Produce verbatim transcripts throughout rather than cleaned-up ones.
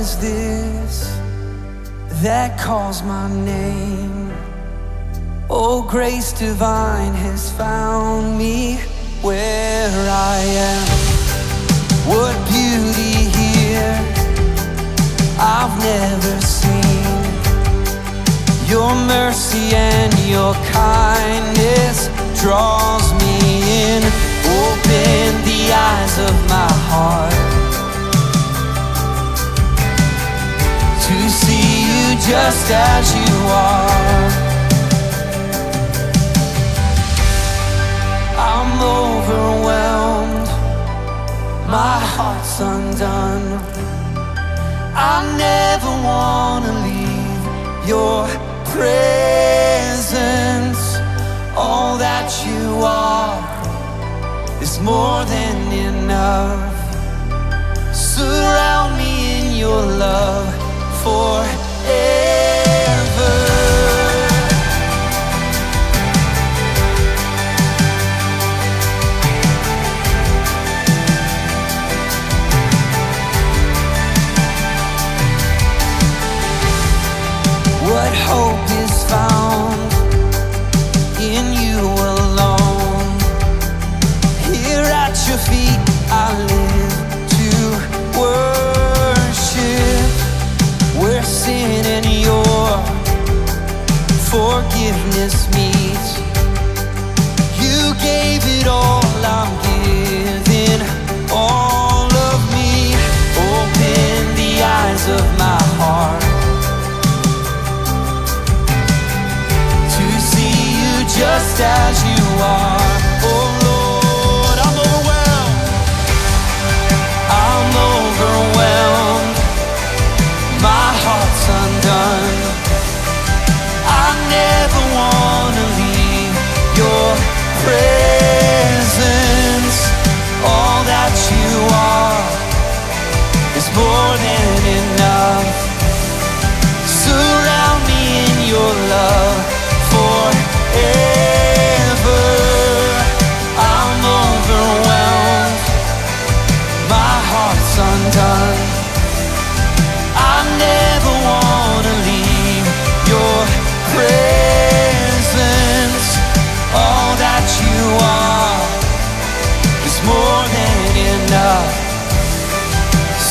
is this that calls my name? Oh, grace divine has found me where I am. What beauty here I've never seen. Your mercy and your kindness draws me in. Open the eyes of my heart to see you just as you are. I'm overwhelmed, my heart's undone. I never wanna leave your presence. All that you are is more than enough. Surround me in your love forever. What hope is found in you alone? Here at your feet I live to worship. Where sin and your forgiveness meet, you gave it all. I'm giving all of me. Open the eyes of my heart to see you just as you are. Oh Lord, I'm overwhelmed. I'm overwhelmed. My heart's undone. I never wanna leave your presence. All that you are is more than enough. Surround me in your love forever. I'm overwhelmed. My heart's undone.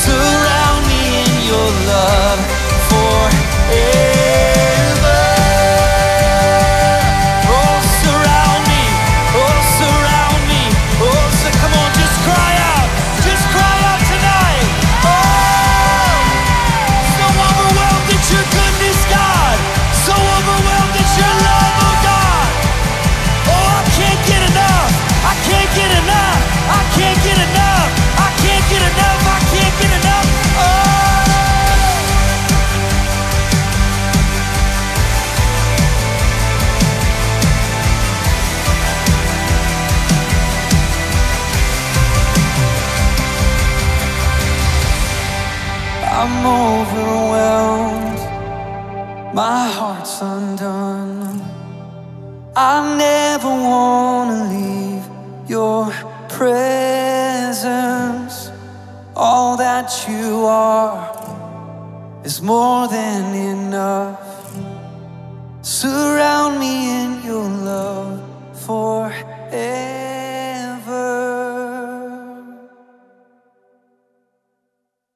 Surround me in your love forever. Oh, surround me. Oh, surround me. Oh, so come on, just cry out. Just cry out tonight. Oh, so overwhelmed at your goodness, God. So overwhelmed at your love, oh God. Oh, I can't get enough. I can't get enough. I can't get enough. I can't get enough. I can't get enough. Oh, I'm overwhelmed. My heart's undone. I never wanna leave your presence. All that you are is more than enough.